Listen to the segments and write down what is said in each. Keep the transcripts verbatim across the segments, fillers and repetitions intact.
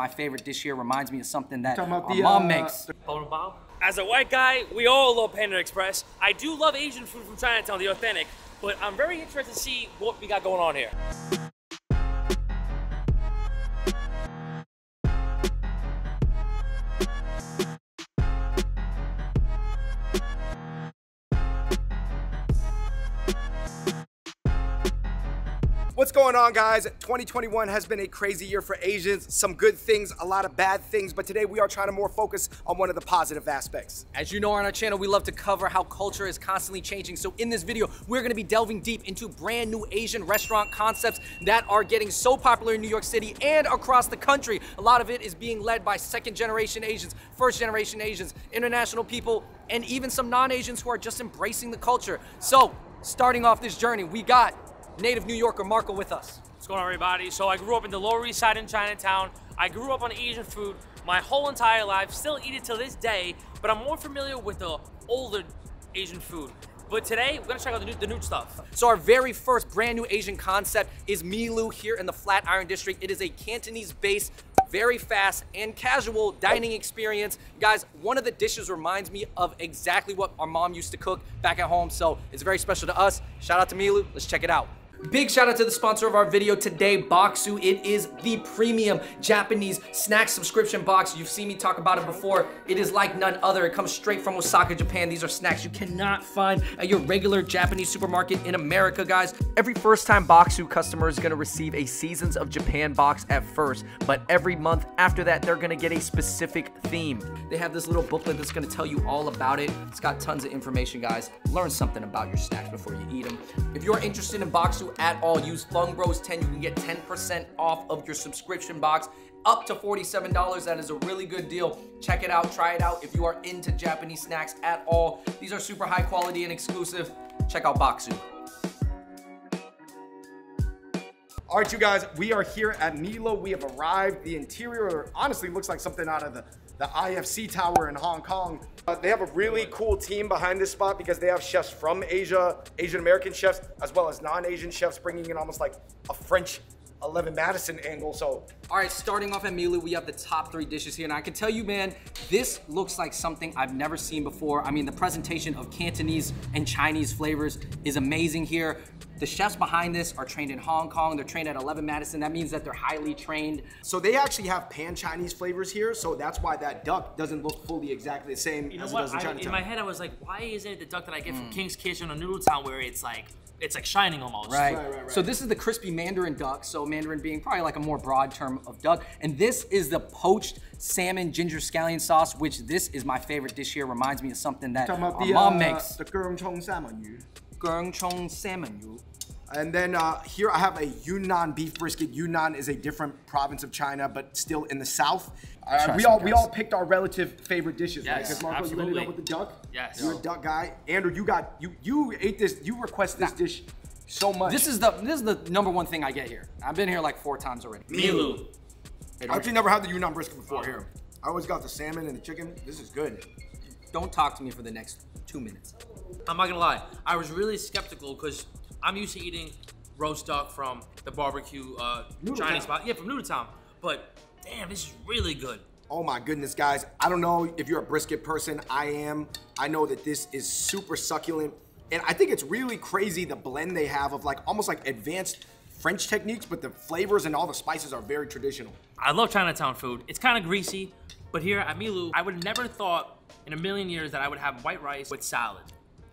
my favorite dish here. Reminds me of something that my uh, mom makes. As a white guy, we all love Panda Express. I do love Asian food from Chinatown, the authentic, but I'm very interested to see what we got going on here. What's going on, guys? twenty twenty-one has been a crazy year for Asians. Some good things, a lot of bad things, but today we are trying to more focus on one of the positive aspects. As you know, on our channel, we love to cover how culture is constantly changing. So in this video, we're gonna be delving deep into brand new Asian restaurant concepts that are getting so popular in New York City and across the country. A lot of it is being led by second generation Asians, first generation Asians, international people, and even some non-Asians who are just embracing the culture. So starting off this journey, we got native New Yorker Marco with us. What's going on, everybody? So I grew up in the Lower East Side in Chinatown. I grew up on Asian food my whole entire life, still eat it to this day, but I'm more familiar with the older Asian food. But today, we're gonna check out the new, the new stuff. So our very first brand new Asian concept is Milu here in the Flatiron District. It is a Cantonese-based, very fast and casual dining experience. Guys, one of the dishes reminds me of exactly what our mom used to cook back at home, so it's very special to us. Shout out to Milu, let's check it out. Big shout out to the sponsor of our video today, Bokksu. It is the premium Japanese snack subscription box. You've seen me talk about it before. It is like none other. It comes straight from Osaka, Japan. These are snacks you cannot find at your regular Japanese supermarket in America, guys. Every first-time Bokksu customer is gonna receive a Seasons of Japan box at first, but every month after that, they're gonna get a specific theme. They have this little booklet that's gonna tell you all about it. It's got tons of information, guys. Learn something about your snacks before you eat them. If you're interested in Bokksu at all, use Fung Bros ten. You can get ten percent off of your subscription box, up to forty-seven dollars. That is a really good deal. Check it out, try it out if you are into Japanese snacks at all. These are super high quality and exclusive. Check out Bokksu. All right, you guys, we are here at Milu. We have arrived. The interior honestly looks like something out of the, the I F C Tower in Hong Kong. Uh, they have a really cool team behind this spot because they have chefs from Asia, Asian American chefs, as well as non-Asian chefs, bringing in almost like a French eleven Madison angle, so. All right, starting off at Milu, we have the top three dishes here, and I can tell you, man, this looks like something I've never seen before. I mean, the presentation of Cantonese and Chinese flavors is amazing here. The chefs behind this are trained in Hong Kong. They're trained at eleven Madison. That means that they're highly trained. So they actually have pan-Chinese flavors here. So that's why that duck doesn't look fully exactly the same you know as what? it does in I, Chinatown. In my head, I was like, why isn't it the duck that I get mm. from King's Kitchen or Noodle Town where it's like, it's like shining almost. Right. Right, right, right. So this is the crispy Mandarin duck. So Mandarin being probably like a more broad term of duck. And this is the poached salmon ginger scallion sauce, which this is my favorite dish here. Reminds me of something that my mom uh, makes. The Geung Chong salmon yu. Geung Chong salmon yu. And then uh, here I have a Yunnan beef brisket. Yunnan is a different province of China, but still in the south. Uh, we all guys. we all picked our relative favorite dishes, yes, right? Because Marco, absolutely. You ended up with the duck. Yes. You're a duck guy. Andrew, you got you you ate this. You request this nah. dish so much. This is the this is the number one thing I get here. I've been here like four times already. Milu. I actually never had the Yunnan brisket before oh. here. I always got the salmon and the chicken. This is good. Don't talk to me for the next two minutes. I'm not gonna lie. I was really skeptical because I'm used to eating roast duck from the barbecue uh, Chinese spot. Yeah, from Noodle Town. But damn, this is really good. Oh my goodness, guys. I don't know if you're a brisket person. I am. I know that this is super succulent. And I think it's really crazy the blend they have of like almost like advanced French techniques, but the flavors and all the spices are very traditional. I love Chinatown food. It's kind of greasy, but here at Milu, I would have never thought in a million years that I would have white rice with salad.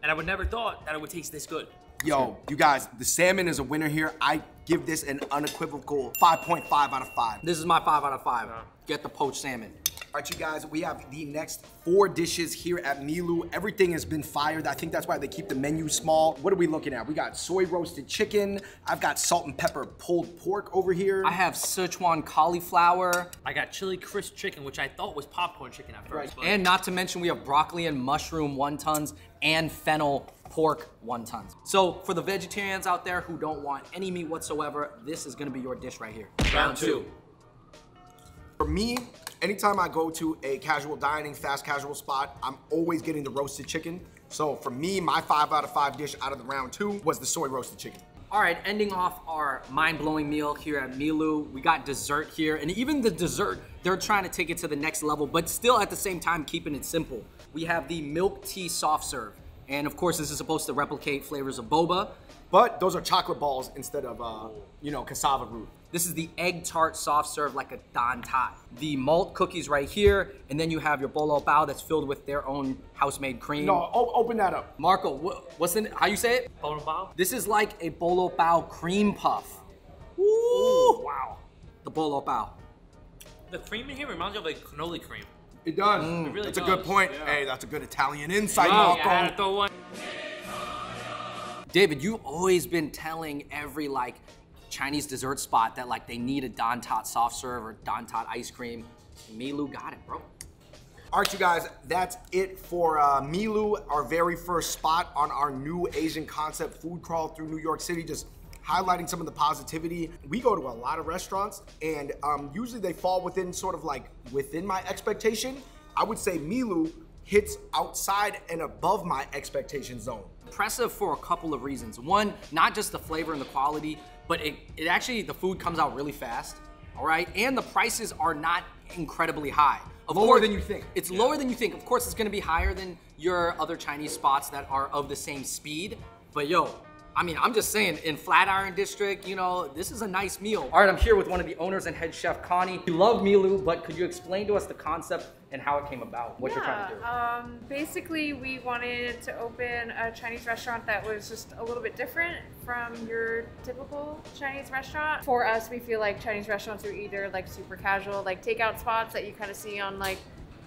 And I would never thought that it would taste this good. Yo, you guys, the salmon is a winner here. I give this an unequivocal five point five out of five. This is my five out of five. Yeah. Get the poached salmon. All right, you guys, we have the next four dishes here at Milu. Everything has been fired. I think that's why they keep the menu small. What are we looking at? We got soy roasted chicken. I've got salt and pepper pulled pork over here. I have Sichuan cauliflower. I got chili crisp chicken, which I thought was popcorn chicken at first. Right. And not to mention, we have broccoli and mushroom wontons and fennel pork wontons. So for the vegetarians out there who don't want any meat whatsoever, this is gonna be your dish right here. Round two. For me, anytime I go to a casual dining, fast casual spot, I'm always getting the roasted chicken. So for me, my five out of five dish out of the round two was the soy roasted chicken. All right, ending off our mind-blowing meal here at Milu. We got dessert here, and even the dessert, they're trying to take it to the next level, but still at the same time, keeping it simple. We have the milk tea soft serve. And of course, this is supposed to replicate flavors of boba. But those are chocolate balls instead of, uh, you know, cassava root. This is the egg tart soft serve like a dan tai. The malt cookies right here, and then you have your bolo bao that's filled with their own house-made cream. No, open that up. Marco, wh what's in, how you say it? Bolo bao. This is like a bolo bao cream puff. Ooh, Ooh wow. The bolo bao. The cream in here reminds you of like cannoli cream. It does. Mm, it really that's does. a good point. Yeah. Hey, that's a good Italian insight, Marco. Yeah, I had to throw one. David, you've always been telling every like Chinese dessert spot that like they need a dan tat soft serve or dan tat ice cream. Milu got it, bro. All right, you guys, that's it for uh, Milu, our very first spot on our new Asian concept food crawl through New York City, just highlighting some of the positivity. We go to a lot of restaurants and um, usually they fall within sort of like within my expectation. I would say Milu hits outside and above my expectation zone. Impressive for a couple of reasons. One, not just the flavor and the quality, but it, it actually, the food comes out really fast, all right? And the prices are not incredibly high. Of lower course, than you think. It's yeah. lower than you think. Of course, it's gonna be higher than your other Chinese spots that are of the same speed, but yo, I mean, I'm just saying, in Flatiron District, you know, this is a nice meal. All right, I'm here with one of the owners and head chef, Connie. You love Milu, but could you explain to us the concept and how it came about, what yeah, you're trying to do? Um, basically, we wanted to open a Chinese restaurant that was just a little bit different from your typical Chinese restaurant. For us, we feel like Chinese restaurants are either like super casual, like takeout spots that you kind of see on like,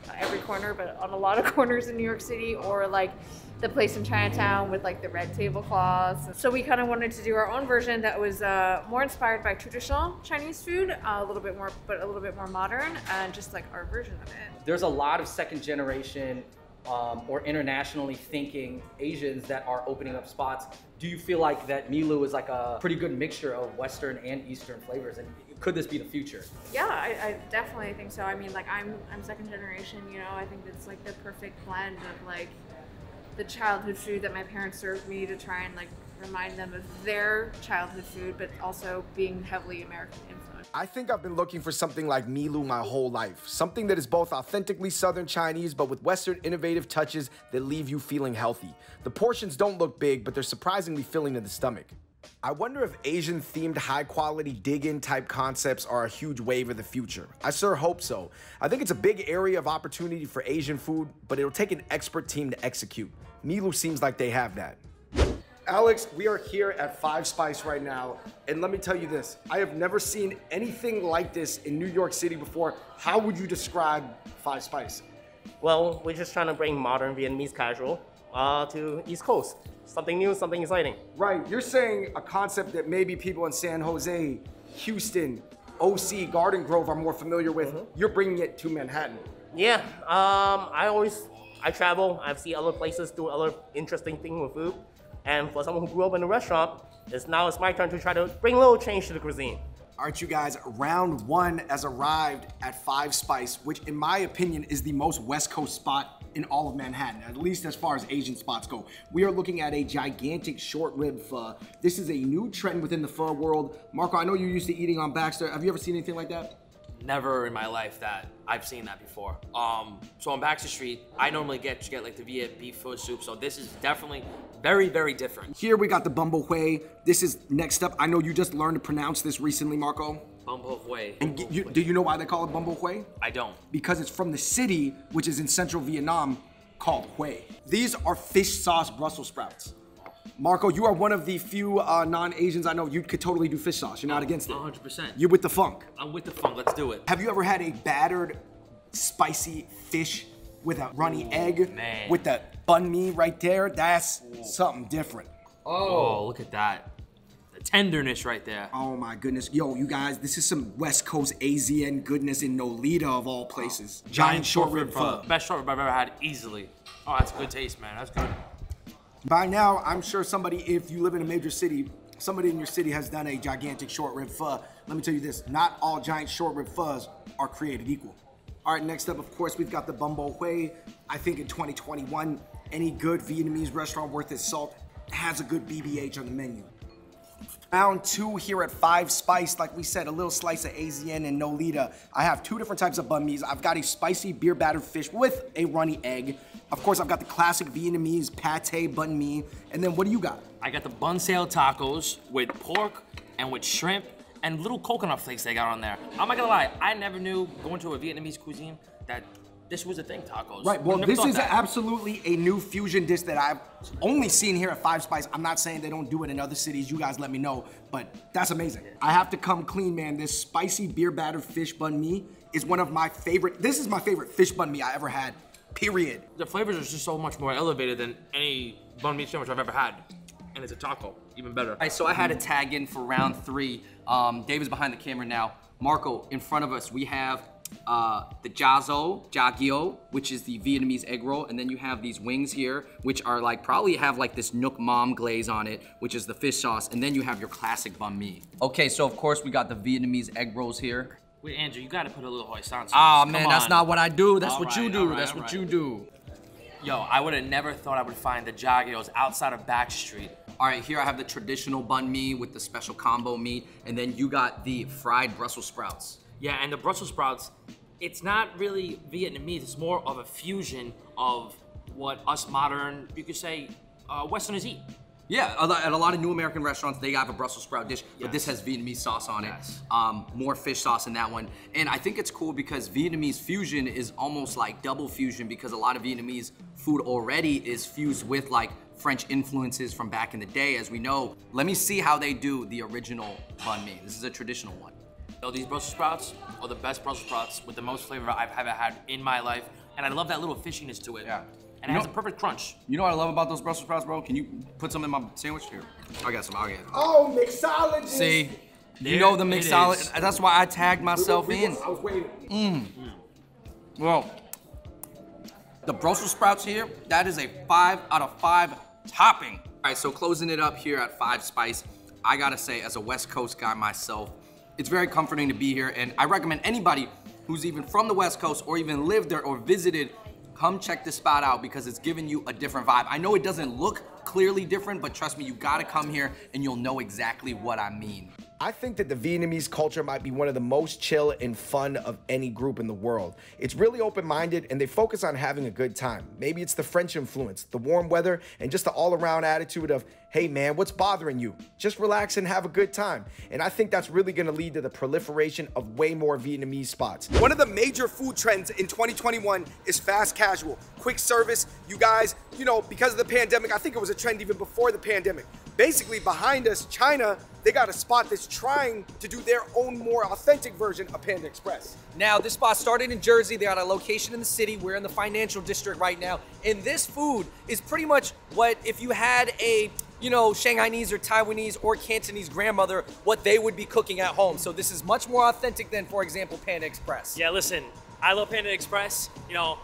not every corner, but on a lot of corners in New York City, or like the place in Chinatown with like the red tablecloths. So we kind of wanted to do our own version that was uh, more inspired by traditional Chinese food, uh, a little bit more, but a little bit more modern, and just like our version of it. There's a lot of second generation um, or internationally thinking Asians that are opening up spots. Do you feel like that Milu is like a pretty good mixture of Western and Eastern flavors? And could this be the future? Yeah, I, I definitely think so. I mean, like I'm, I'm second generation, you know, I think it's like the perfect blend of like the childhood food that my parents served me to try and like remind them of their childhood food, but also being heavily American influenced. I think I've been looking for something like Milu my whole life. Something that is both authentically Southern Chinese, but with Western innovative touches that leave you feeling healthy. The portions don't look big, but they're surprisingly filling to the stomach. I wonder if Asian-themed, high-quality, dig-in type concepts are a huge wave of the future. I sure hope so. I think it's a big area of opportunity for Asian food, but it'll take an expert team to execute. Milu seems like they have that. Alex, we are here at Five Spice right now, and let me tell you this. I have never seen anything like this in New York City before. How would you describe Five Spice? Well, we're just trying to bring modern Vietnamese casual uh, to East Coast. Something new, something exciting. Right, you're saying a concept that maybe people in San Jose, Houston, O C, Garden Grove are more familiar with. Mm-hmm. You're bringing it to Manhattan. Yeah, um, I always, I travel, I've seen other places do other interesting things with food. And for someone who grew up in a restaurant, it's now it's my turn to try to bring a little change to the cuisine. All right, you guys, round one has arrived at Five Spice, which in my opinion is the most West Coast spot in all of Manhattan, at least as far as Asian spots go. We are looking at a gigantic short rib pho. This is a new trend within the pho world. Marco, I know you're used to eating on Baxter. Have you ever seen anything like that? Never in my life that I've seen that before. Um, so on Baxter Street, I normally get to get like the Viet beef pho soup. So this is definitely very, very different. Here we got the bun bò huế. This is next up. I know you just learned to pronounce this recently, Marco. Bun bò huế. And bun bò you, huế. Do you know why they call it bun bò huế? I don't. Because it's from the city, which is in central Vietnam, called huế. These are fish sauce Brussels sprouts. Marco, you are one of the few uh, non-Asians I know you could totally do fish sauce. You're not against it. one hundred percent. You're with the funk. I'm with the funk. Let's do it. Have you ever had a battered, spicy fish with a runny Ooh, egg? Man. With the bun mi right there? That's Ooh. something different. Oh, oh, look at that. The tenderness right there. Oh my goodness. Yo, you guys, this is some West Coast A Z N goodness in Nolita of all places. Oh. Giant, Giant short rib pho. Best short rib I've ever had easily. Oh, that's good taste, man. That's good. By now, I'm sure somebody, if you live in a major city, somebody in your city has done a gigantic short rib pho. Let me tell you this, not all giant short rib phos are created equal. All right, next up, of course, we've got the bun bò huế. I think in twenty twenty-one, any good Vietnamese restaurant worth its salt has a good B B H on the menu. Round two here at Five Spice. Like we said, a little slice of Asian and Nolita. I have two different types of banh mi's. I've got a spicy beer battered fish with a runny egg. Of course, I've got the classic Vietnamese pate banh mi. And then what do you got? I got the bun sale tacos with pork and with shrimp and little coconut flakes they got on there. I'm not gonna lie, I never knew going to a Vietnamese cuisine that this was a thing, tacos. Right, well, this is that. absolutely a new fusion dish that I've only seen here at Five Spice. I'm not saying they don't do it in other cities. You guys let me know, but that's amazing. Yeah. I have to come clean, man. This spicy beer battered fish banh mi is one of my favorite, this is my favorite fish banh mi I ever had, period. The flavors are just so much more elevated than any banh mi sandwich I've ever had. And it's a taco, even better. All right, so I had a tag in for round three. Um, David's behind the camera now. Marco, in front of us, we have Uh, the Jazo, Jagio, which is the Vietnamese egg roll, and then you have these wings here, which are like, probably have like this Nook Mam glaze on it, which is the fish sauce, and then you have your classic banh mi. Okay, so of course we got the Vietnamese egg rolls here. Wait, Andrew, you gotta put a little hoisin sauce. Ah, man, that's not what I do, that's what you do, that's what you do. Yo, I would've never thought I would find the Jagios outside of Back Street. All right, here I have the traditional banh mi with the special combo meat, and then you got the fried Brussels sprouts. Yeah, and the Brussels sprouts, it's not really Vietnamese, it's more of a fusion of what us modern, you could say, uh, Westerners eat. Yeah, at a lot of new American restaurants, they have a Brussels sprout dish, yes. But this has Vietnamese sauce on it. Yes. Um, more fish sauce in that one. And I think it's cool because Vietnamese fusion is almost like double fusion because a lot of Vietnamese food already is fused with like French influences from back in the day, as we know. Let me see how they do the original banh mi. This is a traditional one. Yo, these Brussels sprouts are the best Brussels sprouts with the most flavor I've ever had in my life. And I love that little fishiness to it. Yeah. And you it know, has a perfect crunch. You know what I love about those Brussels sprouts, bro? Can you put some in my sandwich? Here, I got some, I'll get it. Oh, mixology. See, there you know the mixology. That's why I tagged myself we were, we were, in. I was waiting. Mm. Mm. Well, the Brussels sprouts here, that is a five out of five topping. All right, so closing it up here at Five Spice, I gotta say, as a West Coast guy myself, it's very comforting to be here, and I recommend anybody who's even from the West Coast or even lived there or visited, come check this spot out because it's giving you a different vibe. I know it doesn't look clearly different, but trust me, you gotta come here and you'll know exactly what I mean. I think that the Vietnamese culture might be one of the most chill and fun of any group in the world. It's really open-minded and they focus on having a good time. Maybe it's the French influence, the warm weather, and just the all-around attitude of, hey man, what's bothering you? Just relax and have a good time. And I think that's really gonna lead to the proliferation of way more Vietnamese spots. One of the major food trends in twenty twenty-one is fast casual, quick service. You guys, you know, because of the pandemic, I think it was a trend even before the pandemic. Basically, behind us, China, they got a spot that's trying to do their own more authentic version of Panda Express. Now, this spot started in Jersey. They're on a location in the city. We're in the financial district right now. And this food is pretty much what, if you had a, you know, Shanghainese or Taiwanese or Cantonese grandmother, what they would be cooking at home. So this is much more authentic than, for example, Panda Express. Yeah, listen, I love Panda Express. You know,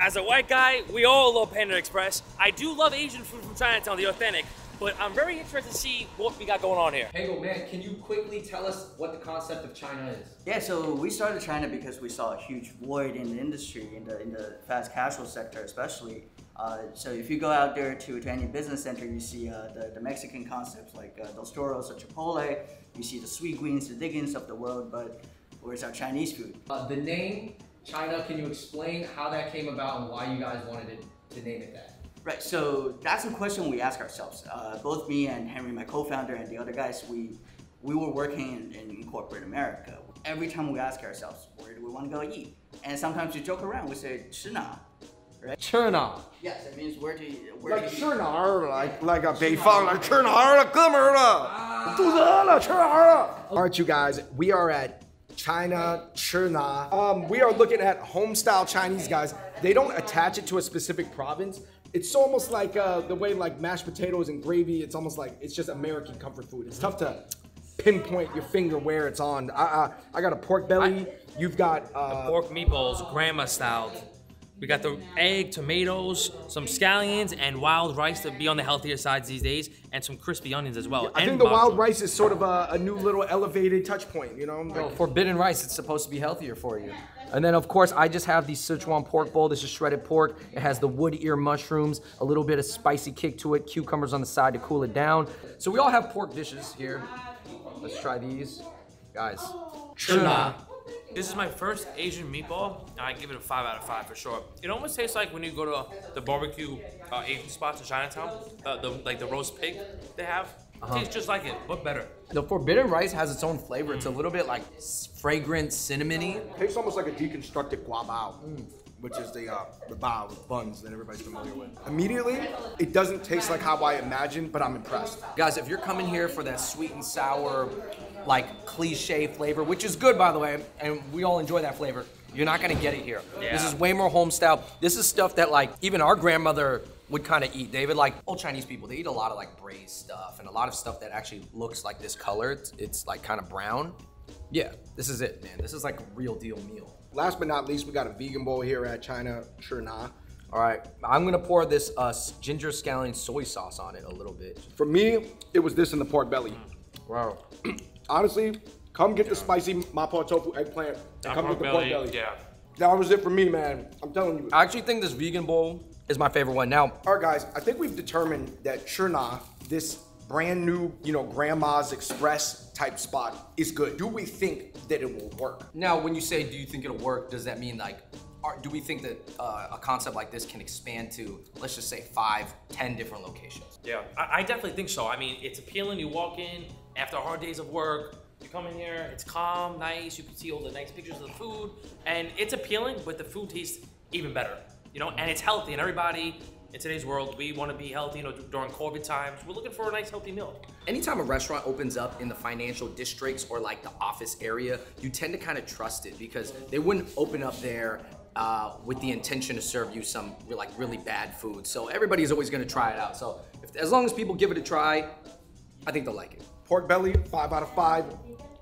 as a white guy, we all love Panda Express. I do love Asian food from Chinatown, the authentic. But I'm very interested to see what we got going on here. Hey, man, can you quickly tell us what the concept of China is? Yeah, so we started China because we saw a huge void in the industry, in the, in the fast casual sector especially. Uh, so if you go out there to, to any business center, you see uh, the, the Mexican concepts like uh, Dos Toros or Chipotle. You see the Sweet Greens, the Diggins of the world, but where's our Chinese food? Uh, the name China, can you explain how that came about and why you guys wanted it, to name it that? Right, so that's a question we ask ourselves. Uh, both me and Henry, my co-founder, and the other guys, we we were working in, in corporate America. Every time we ask ourselves, where do we want to go eat? And sometimes we joke around, we say, Chinah, right? Chinah. Yes, it means where do you, where like do you Chinah, like, like a Beifang, like Chinah, Chinah. All right, you guys, we are at China, Chinah. Um, we are looking at home-style Chinese guys. They don't attach it to a specific province. It's almost like uh, the way like mashed potatoes and gravy, it's almost like, it's just American comfort food. It's tough to pinpoint your finger where it's on. I, I, I got a pork belly, I, you've got- uh, the pork meatballs, grandma style. We got the egg, tomatoes, some scallions, and wild rice to be on the healthier sides these days, and some crispy onions as well. Yeah, I and think the wild rice is sort of a, a new little elevated touch point, you know? Like, oh, forbidden rice, it's supposed to be healthier for you. And then of course, I just have the Sichuan pork bowl. This is shredded pork. It has the wood ear mushrooms, a little bit of spicy kick to it, cucumbers on the side to cool it down. So we all have pork dishes here. Let's try these. Guys. Chinah. This is my first Asian meatball, and I give it a five out of five for sure. It almost tastes like when you go to the barbecue uh, Asian spots in Chinatown, uh, the, like the roast pig they have. Uh-huh. It tastes just like it, but better. The forbidden rice has its own flavor. Mm. It's a little bit like fragrant, cinnamony. It tastes almost like a deconstructed guabao, mm. which is the uh, the bao with buns that everybody's familiar with. Immediately, it doesn't taste like how I imagined, but I'm impressed. Guys, if you're coming here for that sweet and sour, like cliche flavor, which is good by the way, and we all enjoy that flavor, you're not gonna get it here. Yeah. This is way more home style. This is stuff that like even our grandmother would kind of eat. They would like, old Chinese people, they eat a lot of like braised stuff and a lot of stuff that actually looks like this color. It's, it's like kind of brown. Yeah, this is it, man. This is like a real deal meal. Last but not least, we got a vegan bowl here at Chinah, Chinah. All right, I'm gonna pour this uh, ginger scallion soy sauce on it a little bit. For me, it was this in the pork belly. Wow. Honestly, come get yeah. the spicy mapo tofu eggplant and that come get the pork belly. Yeah. That was it for me, man. I'm telling you. I actually think this vegan bowl is my favorite one now. All right, guys, I think we've determined that Chinah, this brand new, you know, grandma's express type spot is good. Do we think that it will work? Now, when you say, do you think it'll work, does that mean like, are, do we think that uh, a concept like this can expand to, let's just say five, ten different locations? Yeah, I, I definitely think so. I mean, it's appealing, you walk in, after hard days of work, you come in here, it's calm, nice, you can see all the nice pictures of the food, and it's appealing, but the food tastes even better, you know, and it's healthy, and everybody in today's world, we want to be healthy, you know, during COVID times, we're looking for a nice, healthy meal. Anytime a restaurant opens up in the financial districts or like the office area, you tend to kind of trust it because they wouldn't open up there uh, with the intention to serve you some like really bad food. So everybody's always going to try it out. So if, as long as people give it a try, I think they'll like it. Pork belly, five out of five.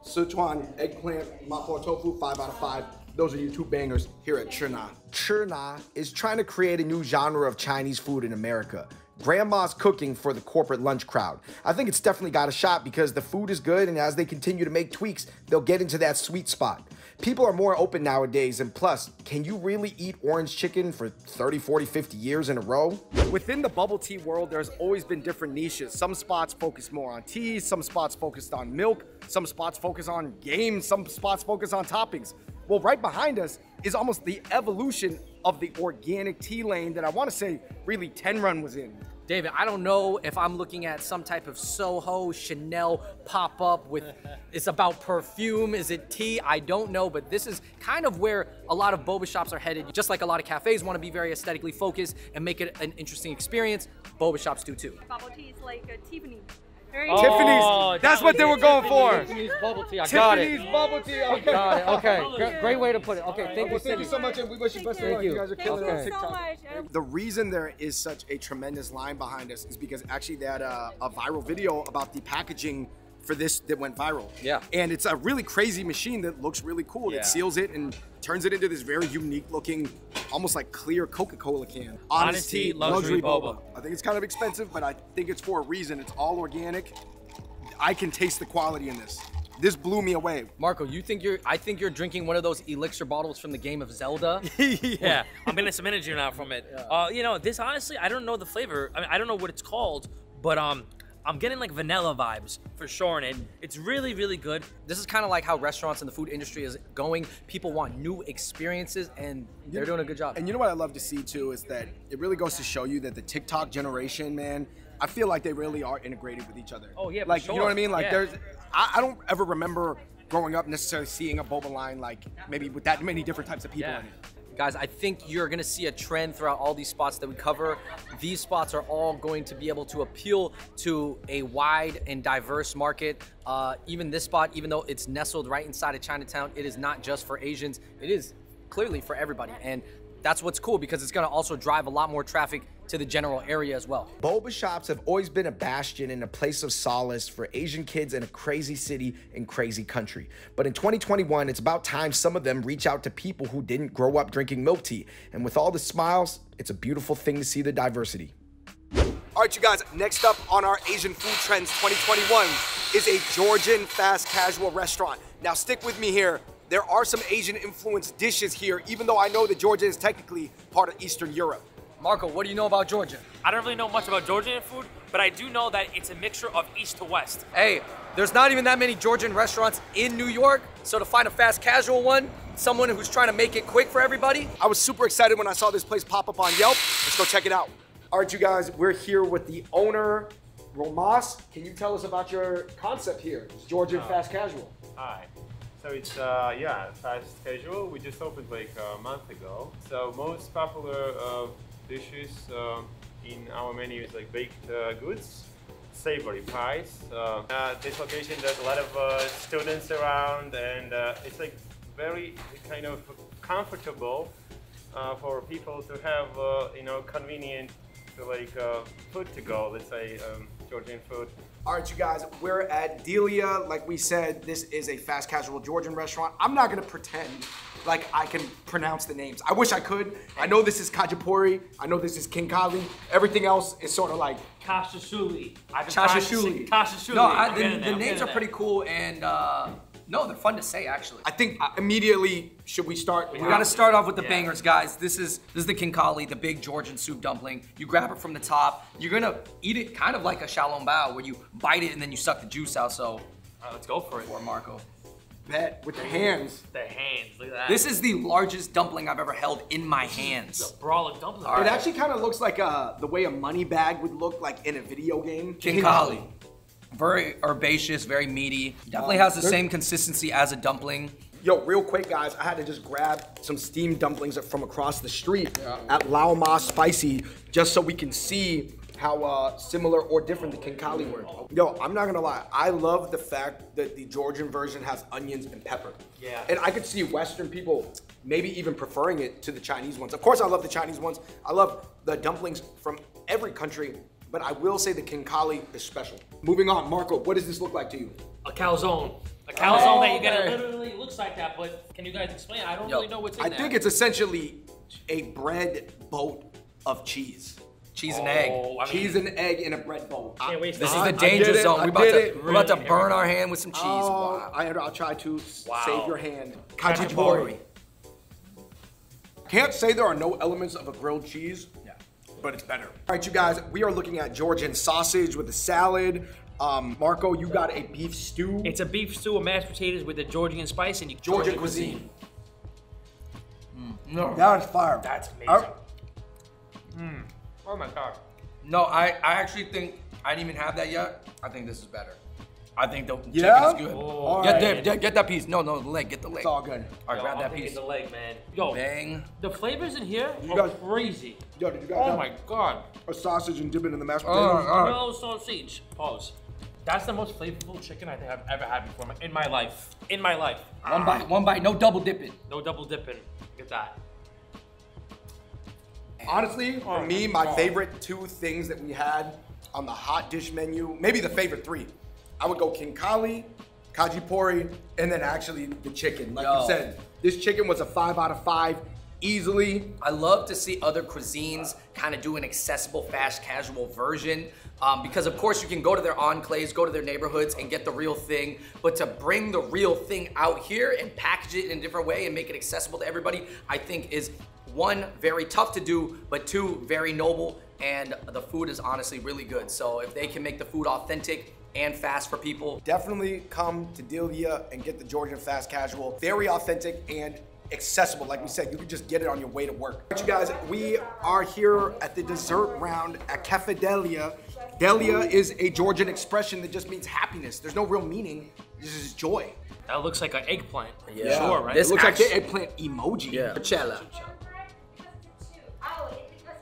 Sichuan eggplant, mapo tofu, five out of five. Those are your two bangers here at Chinah. Chinah is trying to create a new genre of Chinese food in America. Grandma's cooking for the corporate lunch crowd. I think it's definitely got a shot because the food is good, and as they continue to make tweaks, they'll get into that sweet spot. People are more open nowadays, and plus, can you really eat orange chicken for thirty, forty, fifty years in a row? Within the bubble tea world, there's always been different niches. Some spots focus more on tea, some spots focused on milk, some spots focus on games, some spots focus on toppings. Well, right behind us is almost the evolution of the organic tea lane that I want to say really Tenrun was in. David, I don't know if I'm looking at some type of Soho, Chanel pop-up with, it's about perfume, is it tea? I don't know, but this is kind of where a lot of boba shops are headed. Just like a lot of cafes want to be very aesthetically focused and make it an interesting experience, boba shops do too. Bubble tea is like a Tiffany's. Oh, Tiffany's, that's what they were going for. Tiffany's bubble tea, I got it. Tiffany's bubble tea, okay. Got it, okay. Great way to put it. Okay, thank you. Thank you so much, and we wish you best of luck. You guys are killing it on TikTok. The reason there is such a tremendous line behind us is because actually they had a, a viral video about the packaging for this that went viral. Yeah. And it's a really crazy machine that looks really cool. Yeah. It seals it and turns it into this very unique looking, almost like clear Coca-Cola can. Honesty, luxury, luxury boba. boba. I think it's kind of expensive, but I think it's for a reason. It's all organic. I can taste the quality in this. This blew me away. Marco, you think you're, I think you're drinking one of those elixir bottles from the game of Zelda. Yeah, I'm getting some energy now from it. Yeah. Uh, you know, this honestly, I don't know the flavor. I mean, I don't know what it's called, but um, I'm getting like vanilla vibes for sure in it. It's really, really good. This is kind of like how restaurants and the food industry is going. People want new experiences and they're doing a good job. And you know what I love to see too is that it really goes to show you that the TikTok generation, man, I feel like they really are integrated with each other. Oh yeah, like sure. You know what I mean? Like yeah. there's, I, I don't ever remember growing up necessarily seeing a boba line like maybe with that many different types of people yeah. in it. Guys, I think you're gonna see a trend throughout all these spots that we cover. These spots are all going to be able to appeal to a wide and diverse market. Uh, even this spot, even though it's nestled right inside of Chinatown, it is not just for Asians. It is clearly for everybody. And that's what's cool because it's gonna also drive a lot more traffic to the general area as well. Boba shops have always been a bastion and a place of solace for Asian kids in a crazy city and crazy country. But in twenty twenty-one, it's about time some of them reach out to people who didn't grow up drinking milk tea. And with all the smiles, it's a beautiful thing to see the diversity. All right, you guys, next up on our Asian Food Trends twenty twenty-one is a Georgian fast casual restaurant. Now stick with me here there are some Asian-influenced dishes here, even though I know that Georgia is technically part of Eastern Europe. Marco, what do you know about Georgia? I don't really know much about Georgian food, but I do know that it's a mixture of east to west. Hey, there's not even that many Georgian restaurants in New York, so to find a fast casual one, someone who's trying to make it quick for everybody. I was super excited when I saw this place pop up on Yelp. Let's go check it out. All right, you guys, we're here with the owner, Romas. Can you tell us about your concept here? It's Georgian oh. fast casual. Hi. So it's, uh, yeah, fast casual. We just opened like a month ago. So most popular uh, dishes uh, in our menu is like baked uh, goods, savory pies. Uh, at this location, there's a lot of uh, students around, and uh, it's like very kind of comfortable uh, for people to have, uh, you know, convenient like uh, food to go, let's say um, Georgian food. All right, you guys, we're at Delia. Like we said, this is a fast casual Georgian restaurant. I'm not gonna pretend like I can pronounce the names. I wish I could. I know this is Khachapuri. I know this is Kinkali. Everything else is sort of like Kashashuli. Kashashuli. Kashashuli. No, I, the, the names are pretty cool, and uh, no, they're fun to say, actually. I think uh, immediately, should we start? We gotta start off with the yeah. bangers, guys. This is this is the Kinkali, the big Georgian soup dumpling. You grab it from the top. You're gonna eat it kind of like a xiaolong bao, where you bite it and then you suck the juice out, so. All right, let's go for it. For Marco. Bet, with the hands. The hands, look at that. This is the largest dumpling I've ever held in my hands. It's a brawl of dumplings. Right. It actually kind of looks like a, the way a money bag would look like in a video game. Kinkali. Very herbaceous, very meaty. Definitely has the same consistency as a dumpling. Yo, real quick, guys, I had to just grab some steamed dumplings from across the street yeah. at Lao Ma Spicy, just so we can see how uh, similar or different the Kinkali were. Yo, I'm not gonna lie, I love the fact that the Georgian version has onions and pepper. Yeah. And I could see Western people maybe even preferring it to the Chinese ones. Of course, I love the Chinese ones. I love the dumplings from every country, but I will say the Kinkali is special. Moving on, Marco, what does this look like to you? A calzone. A calzone oh, that you get, it literally looks like that, but can you guys explain? I don't Yo, really know what's in I there. I think it's essentially a bread boat of cheese. Cheese and egg. Oh, I mean, cheese and egg in a bread bowl. This is the danger zone. We're about, to, we're about to burn our hand with some cheese. Oh, wow. I, I'll try to wow. save your hand. Khachapuri. Can't say there are no elements of a grilled cheese, yeah. but it's better. All right, you guys, we are looking at Georgian sausage with a salad. Um, Marco, you got a beef stew. It's a beef stew with mashed potatoes with a Georgian spice and you Georgian, Georgian cuisine. cuisine. Mm. No, that is fire. That's amazing. Mm. Oh my God. No, I, I actually think, I didn't even have that yet. I think this is better. I think the yeah? chicken is good. Oh, get, right. the, get that piece. No, no, the leg, get the leg. It's all good. All right, yo, grab I'm that piece. the leg, man. Yo, bang. The flavors in here you are guys, crazy. Yo, did you guys oh my God. A sausage and dip it in the mashed potatoes? Uh, uh. No sausage. Pause. That's the most flavorful chicken I think I've ever had before in my life. In my life. One ah. bite, one bite, no double dipping. No double dipping, get that. Honestly, for me, my favorite two things that we had on the hot dish menu, maybe the favorite three, I would go Kinkali, Khachapuri, and then actually the chicken. Like Yo. you said, this chicken was a five out of five, easily. I love to see other cuisines kind of do an accessible, fast, casual version. Um, because of course you can go to their enclaves, go to their neighborhoods and get the real thing, but to bring the real thing out here and package it in a different way and make it accessible to everybody, I think is one, very tough to do, but two, very noble, and the food is honestly really good. So if they can make the food authentic and fast for people. Definitely come to Delia and get the Georgian fast casual. Very authentic and accessible. Like we said, you can just get it on your way to work. All right, you guys, we are here at the dessert round at Cafe Delia. Delia is a Georgian expression that just means happiness. There's no real meaning, this is joy. That looks like an eggplant. Yeah. Sure, right? This it looks actually, like an eggplant emoji. Yeah. Pachella.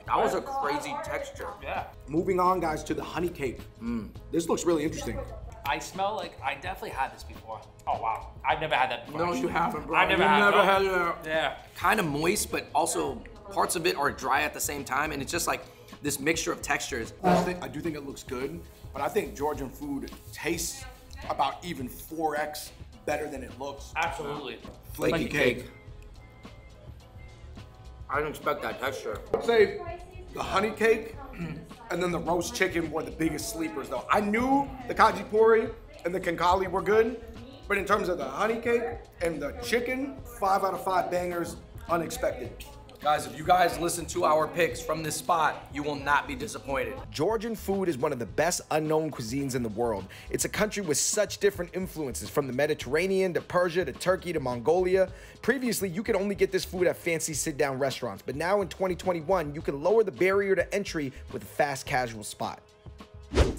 That was a crazy texture. Yeah. Moving on, guys, to the honey cake. Mm. This looks really interesting. I smell like I definitely had this before. Oh wow, I've never had that before. No, you haven't, bro. I never you had never had that. Yeah. Kind of moist, but also parts of it are dry at the same time, and it's just like this mixture of textures. I do think it looks good, but I think Georgian food tastes about even four X better than it looks. Absolutely. Flaky, Flaky cake. cake. I didn't expect that texture. I'd say the honey cake and then the roast chicken were the biggest sleepers though. I knew the Khachapuri and the Kinkali were good, But in terms of the honey cake and the chicken, five out of five bangers, unexpected. Guys, if you guys listen to our picks from this spot, you will not be disappointed. Georgian food is one of the best unknown cuisines in the world. It's a country with such different influences, from the Mediterranean to Persia to Turkey to Mongolia. Previously, you could only get this food at fancy sit-down restaurants, but now in twenty twenty-one, you can lower the barrier to entry with a fast casual spot.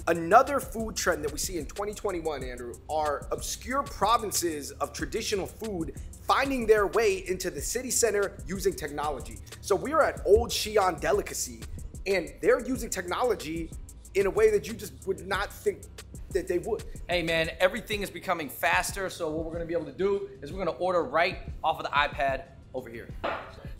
Another food trend that we see in twenty twenty-one, Andrew, are obscure provinces of traditional food finding their way into the city center using technology. So we're at Old Xi'an Delicacy, and they're using technology in a way that you just would not think that they would. Hey man, everything is becoming faster, so what we're gonna be able to do is we're gonna order right off of the iPad over here.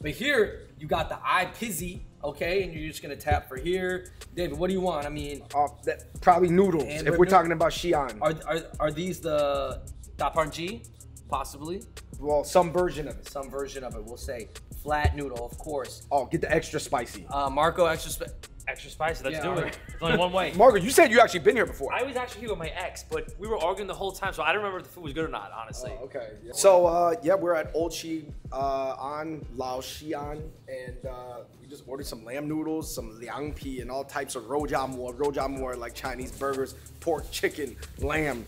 But here, you got the iPizzy, okay, and you're just gonna tap for here. David, what do you want? I mean, uh, that, probably noodles. If we're noodles. talking about Xi'an, are, are are these the dapanji, possibly? Well, some version of it. Some version of it. We'll say flat noodle, of course. Oh, get the extra spicy. Uh, Marco, extra spicy. Extra spicy, let's yeah, do it. Right. It's only one way. Margaret, you said you actually been here before. I was actually here with my ex, but we were arguing the whole time, so I don't remember if the food was good or not, honestly. Oh, okay. Yeah. So, uh, yeah, we're at Old Xi'an, uh, Lao Xi'an, and uh, we just ordered some lamb noodles, some liang pi, and all types of rojiamua. Rojiamua are like Chinese burgers, pork, chicken, lamb,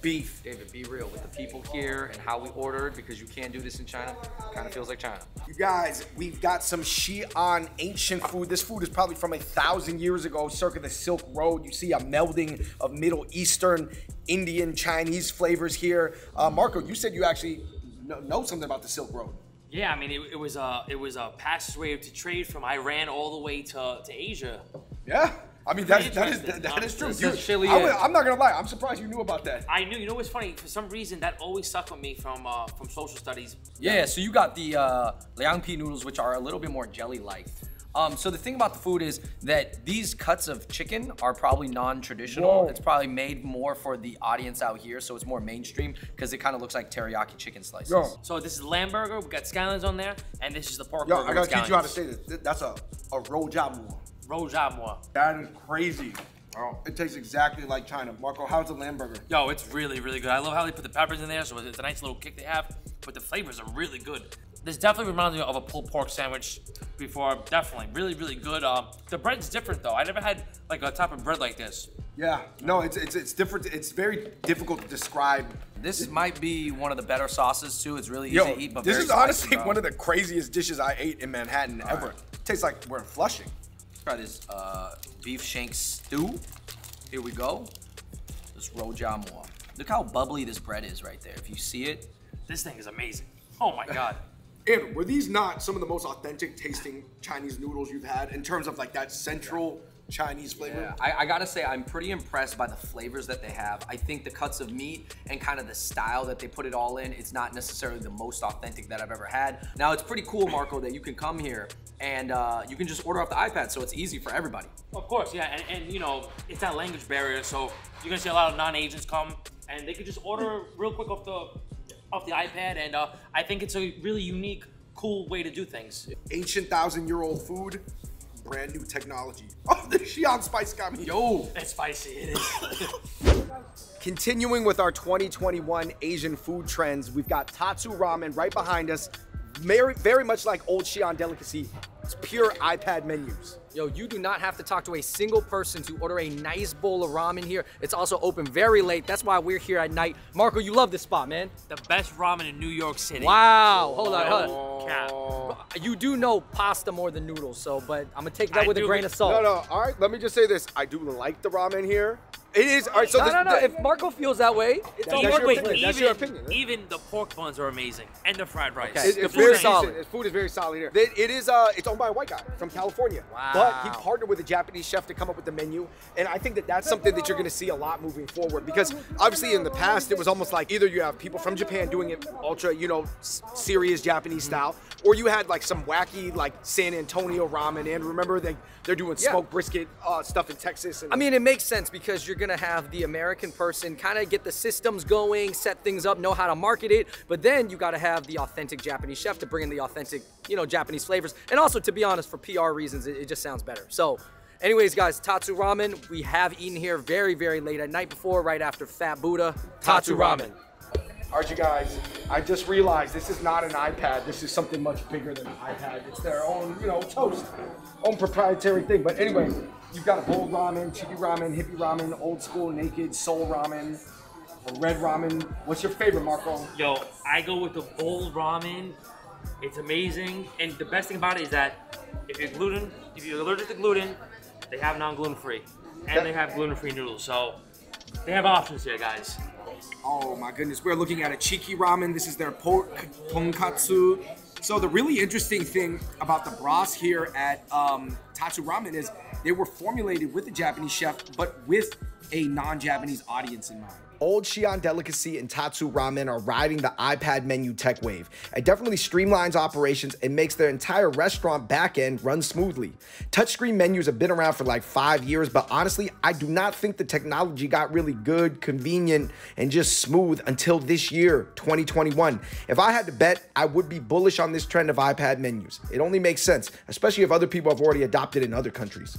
beef. David, be real with the people here and how we ordered, because you can't do this in China. Kind of feels like China. You guys, we've got some Xi'an ancient food. This food is probably from a thousand years ago, circa the Silk Road. You see a melding of Middle Eastern, Indian, Chinese flavors here. Uh, Marco, you said you actually know something about the Silk Road. Yeah, I mean, it, it was a it was a passageway to trade from Iran all the way to to Asia. Yeah. I mean, that, that is that, that is true. Dude, I would, I'm not gonna lie. I'm surprised you knew about that. I knew. You know what's funny? For some reason, that always stuck with me from uh, from social studies. Yeah. So you got the uh, liang pi noodles, which are a little bit more jelly-like. Um, so the thing about the food is that these cuts of chicken are probably non-traditional. Whoa. It's probably made more for the audience out here, so it's more mainstream because it kind of looks like teriyaki chicken slices. Yo. So this is lamb burger. We got scallions on there, and this is the pork Yo, burger. I gotta teach you how to say this. That's a a rojiamua. Rojiamua. That is crazy. Oh, it tastes exactly like China. Marco, how's the lamb burger? Yo, it's really, really good. I love how they put the peppers in there, so it's a nice little kick they have, but the flavors are really good. This definitely reminds me of a pulled pork sandwich before. Definitely, really, really good. Um, the bread's different though. I never had like a type of bread like this. Yeah, no, it's, it's, it's different. It's very difficult to describe. This might be one of the better sauces too. It's really easy Yo, to eat, but this very is spicy, honestly bro. one of the craziest dishes I ate in Manhattan All ever. Right. It tastes like we're in Flushing. Try this uh, beef shank stew. Here we go. This rojiamua. Look how bubbly this bread is right there. If you see it, this thing is amazing. Oh my God. Andrew, were these not some of the most authentic tasting Chinese noodles you've had in terms of like that central yeah. Chinese flavor? Yeah. I, I gotta say, I'm pretty impressed by the flavors that they have. I think the cuts of meat and kind of the style that they put it all in, it's not necessarily the most authentic that I've ever had. Now, it's pretty cool, Marco, that you can come here and uh, you can just order off the iPad, so it's easy for everybody. Of course, yeah, and, and you know, it's that language barrier, so you're gonna see a lot of non-Asians come and they can just order real quick off the off the iPad, and uh, I think it's a really unique, cool way to do things. Ancient thousand-year-old food, brand new technology. Oh, the Xi'an spice got me. Yo, that's spicy, it is. Continuing with our twenty twenty-one Asian food trends, we've got Tatsu Ramen right behind us. Very, very much like Old Xi'an Delicacy, it's pure iPad menus. Yo, you do not have to talk to a single person to order a nice bowl of ramen here. It's also open very late. That's why we're here at night. Marco, you love this spot, man. The best ramen in New York City. Wow. Hold on, hold on. Cap. You do know pasta more than noodles, so, but I'm gonna take that I with a grain of salt. No, no, all right, let me just say this. I do like the ramen here. It is, all right, so no, this, no, no, the, if Marco feels that way, it's that, that's, your wait, even, that's your opinion. Right? Even the pork buns are amazing, and the fried rice. Okay. It, the it's food very is solid. Its food is very solid here. It, it is, uh, it's owned by a white guy from California. Wow. But he partnered with a Japanese chef to come up with the menu, and I think that that's something that you're gonna see a lot moving forward, because obviously in the past, it was almost like either you have people from Japan doing it ultra, you know, serious Japanese style, or you had like some wacky, like San Antonio ramen, and remember they, they're doing smoked yeah. brisket uh, stuff in Texas. And, I mean, it makes sense, because you're gonna have the American person kind of get the systems going, set things up, know how to market it, but then you gotta have the authentic Japanese chef to bring in the authentic, you know, Japanese flavors, and also, to be honest, for P R reasons, it, it just sounds better. So Anyways, guys, Tatsu Ramen. We have eaten here very, very late at night before, right after Fat Buddha. Tatsu, Tatsu Ramen. All right, you guys, I just realized this is not an iPad. This is something much bigger than an iPad. It's their own, you know, toast, own proprietary thing. But anyway, you've got bold ramen, chibi ramen, hippie ramen, old school, naked, soul ramen, red ramen. What's your favorite, Marco? Yo, I go with the bold ramen. It's amazing. And the best thing about it is that if you're gluten, if you're allergic to gluten, they have non-gluten free. And that, they have gluten-free noodles. So they have options here, guys. Oh my goodness, we're looking at a cheeky ramen. This is their pork tonkatsu. So the really interesting thing about the broths here at um, Tatsu Ramen is they were formulated with a Japanese chef, but with a non-Japanese audience in mind. Old Xi'an Delicacy and Tatsu Ramen are riding the iPad menu tech wave. It definitely streamlines operations and makes their entire restaurant back end run smoothly. Touchscreen menus have been around for like five years, but honestly, I do not think the technology got really good, convenient, and just smooth until this year, twenty twenty-one. If I had to bet, I would be bullish on this trend of iPad menus. It only makes sense, especially if other people have already adopted in other countries.